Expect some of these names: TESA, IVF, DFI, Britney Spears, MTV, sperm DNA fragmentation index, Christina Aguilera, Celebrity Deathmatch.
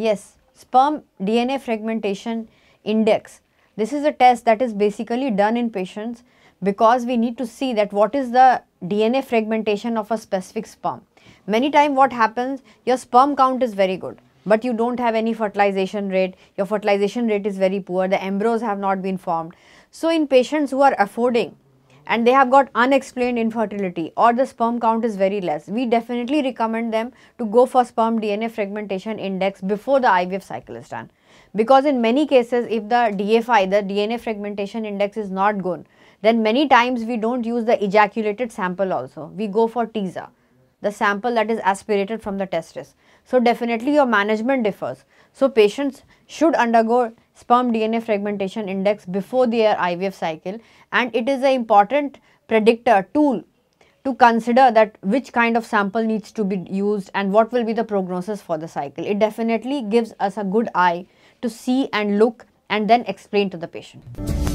Yes, sperm DNA fragmentation index. This is a test that is basically done in patients because we need to see that what is the DNA fragmentation of a specific sperm. Many times what happens, your sperm count is very good, but you don't have any fertilization rate, your fertilization rate is very poor, the embryos have not been formed. So in patients who are affording and they have got unexplained infertility or the sperm count is very less, we definitely recommend them to go for sperm DNA fragmentation index before the IVF cycle is done. Because in many cases, if the DFI, the DNA fragmentation index, is not good, then many times we don't use the ejaculated sample also, we go for TESA, the sample that is aspirated from the testis. So definitely your management differs. So patients should undergo sperm DNA fragmentation index before their IVF cycle, and it is an important predictor tool to consider that which kind of sample needs to be used and what will be the prognosis for the cycle. It definitely gives us a good eye to see and look and then explain to the patient.